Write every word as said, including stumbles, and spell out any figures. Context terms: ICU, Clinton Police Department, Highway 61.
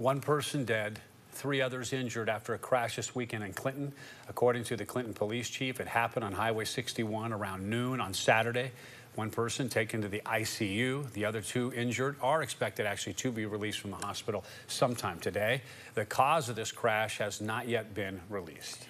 one person dead, three others injured after a crash this weekend in Clinton. According to the Clinton police chief, it happened on Highway sixty-one around noon on Saturday. One person taken to the I C U. The other two injured are expected actually to be released from the hospital sometime today. The cause of this crash has not yet been released.